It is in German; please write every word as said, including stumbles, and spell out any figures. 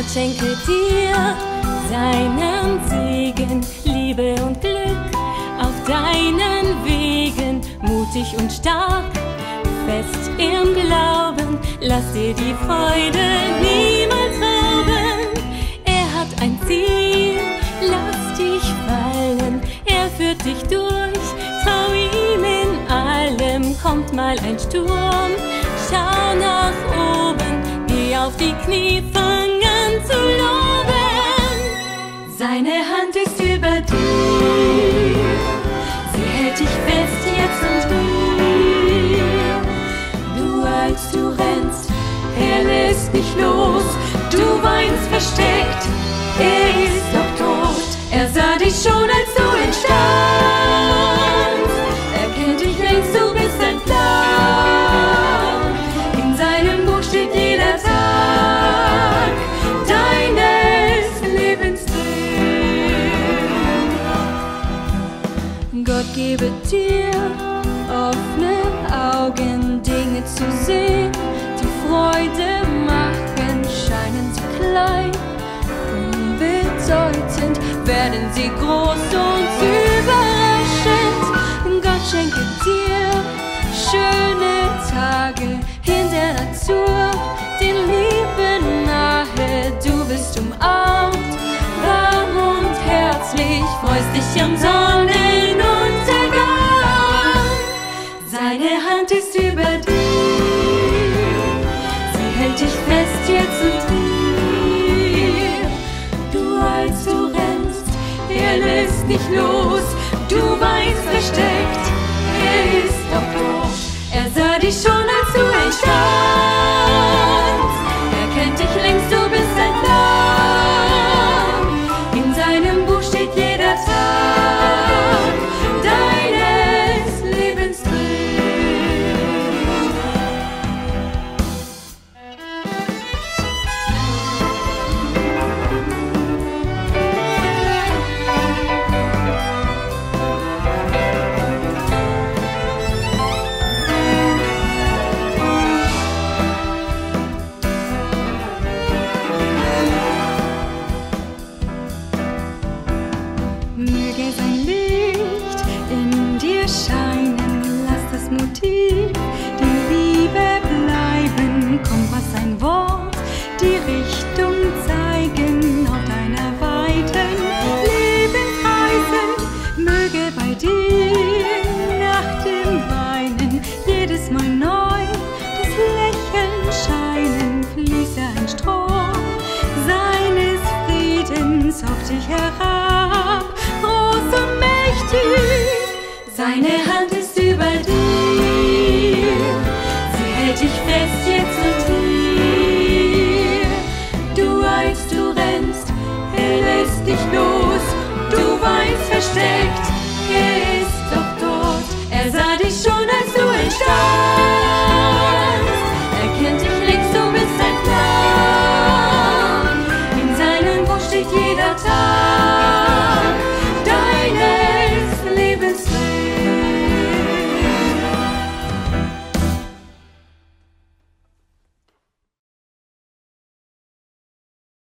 Gott schenke dir seinen Segen, Liebe und Glück auf deinen Wegen. Mutig und stark, fest im Glauben, lass dir die Freude niemals rauben. Er hat ein Ziel, lass dich fallen, er führt dich durch, trau ihm in allem. Kommt mal ein Sturm, schau nach oben, geh auf die Knie, fang an zu loben. Seine Hand ist über dir, sie hält dich fest jetzt und hier. Du als du rennst, er lässt dich los, du weinst versteckt, er ist doch tot. Er sah dich schon, als du entstandst, er kennt dich längst, du bist ein Plan. Gott gebe dir offene Augen, Dinge zu sehen, die Freude machen, scheinen zu klein, unbedeutend, werden sie groß und überraschend. Gott schenke dir schöne Tage in der Natur, den Lieben nahe, du bist umarmt, warm und herzlich, freust dich am Sonnenuntergang. Seine Hand ist über dir, sie hält dich fest jetzt und hier. Du als du rennst, er lässt nicht los, du weißt versteckt, er ist doch tot. Er sah dich schon, als du entstandst, er kennt dich längst, du bist ein Lamm. In seinem Buch steht jeder Tag deines Lebens. Auf dich herab, groß und mächtig, seine Hand.